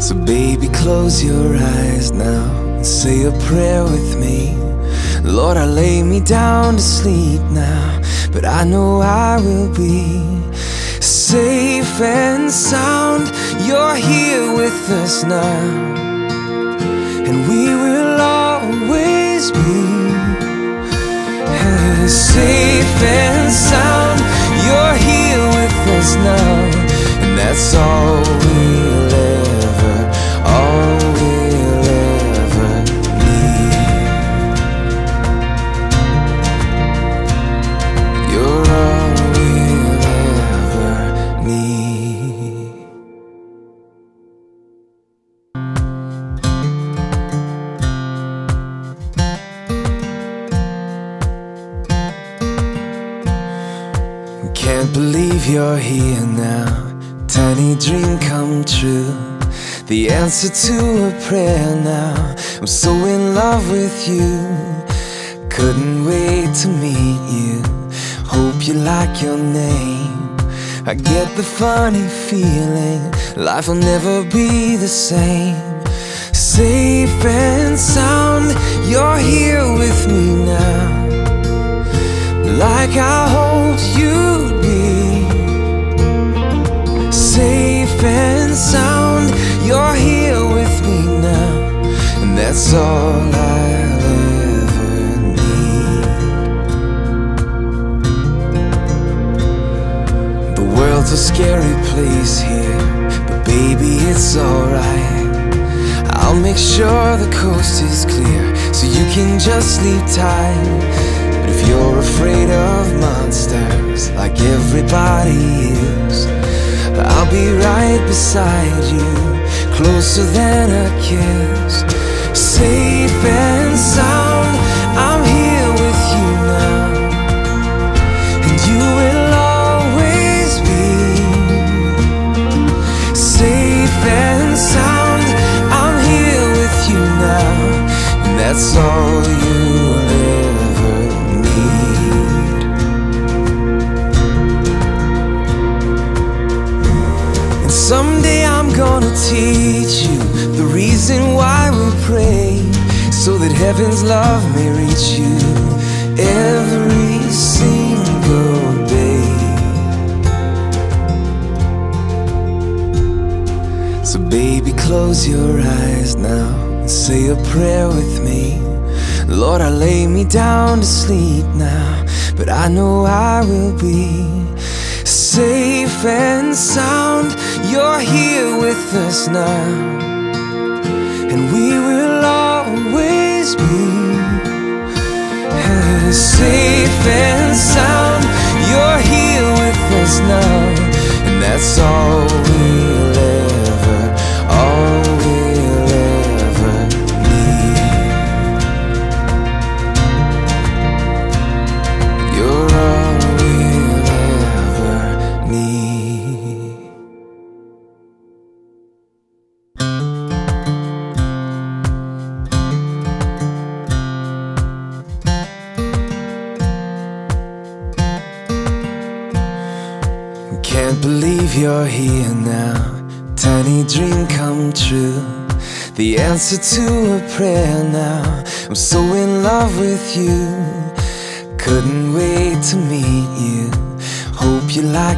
So baby, close your eyes now and say a prayer with me. Lord, I lay me down to sleep now, but I know I will be safe and sound. You're here with us now, and we will always be safe and sound. You're here with us now, and that's all we'll ever. All we'll ever need. You're all we'll ever need. Can't believe you're here now. Tiny dream come true. The answer to a prayer now. I'm so in love with you. Couldn't wait to meet you. Hope you like your name. I get the funny feeling life will never be the same. Safe and sound, you're here with me now, like I hoped you'd be. Safe and sound, you're here with me now, and that's all I'll ever need. The world's a scary place here, but baby, it's alright. I'll make sure the coast is clear, so you can just sleep tight. But if you're afraid of monsters, like everybody is, I'll be right beside you, closer than a kiss. Safe and sound, I'm here with you now, and you will always be. Safe and sound, I'm here with you now, and that's all you'll ever need. And someday I'm gonna teach you the reason why we pray, so that heaven's love may reach you every single day. So baby, close your eyes now and say a prayer with me. Lord, I lay me down to sleep now, but I know I will be safe and sound. You're here with us now, and we will always be held safe and sound. You're here with us now, and that's all we'll ever need. You're all you're here now, tiny dream come true, the answer to a prayer now. I'm so in love with you, couldn't wait to meet you. Hope you like